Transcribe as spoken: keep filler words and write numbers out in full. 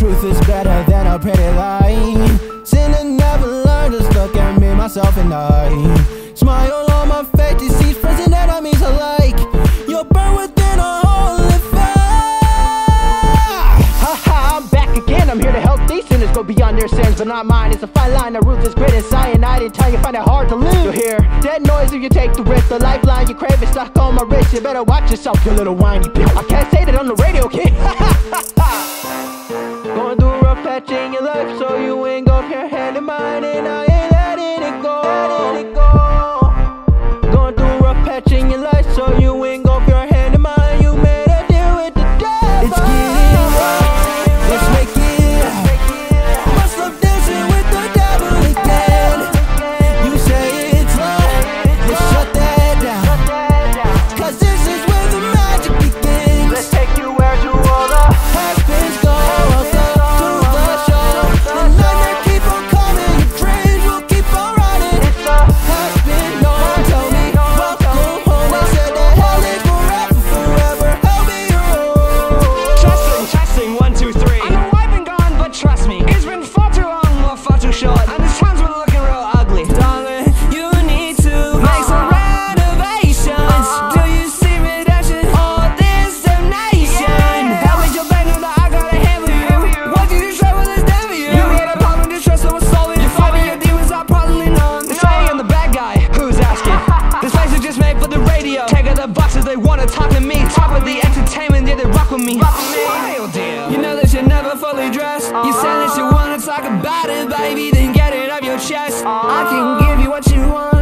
truth is better than a pretty lie. Sin and never learn, just look at me, myself and I. Smile on my face, deceased friends and enemies alike. You're burned within a holy fire. Haha, I'm back again, I'm here to help these sinners go beyond their sins, but not mine. It's a fine line, a ruthless grit and cyanide in time, you find it hard to live. You'll hear dead noise if you take the risk. The lifeline you crave is stuck on my wrist. You better watch yourself, you little whiny bitch. I can't say that on the radio, kid. Patching your life, so you ain't got your hand in mine, and I ain't letting it go. Letting it go. Going through rough patching your life, so you ain't got your hand in mine. You made a deal with the devil. It's getting rough. Let's make it. I stop dancing with the devil again. You say it's love. Let's shut that down. Cause this is where the magic begins. Let's take you where you wanna. Happens go. They wanna talk to me, talk with the entertainment, yeah, they rock with me. Wild deal. You know that you're never fully dressed. You said that you wanna talk about it, baby, then get it off your chest. I can give you what you want.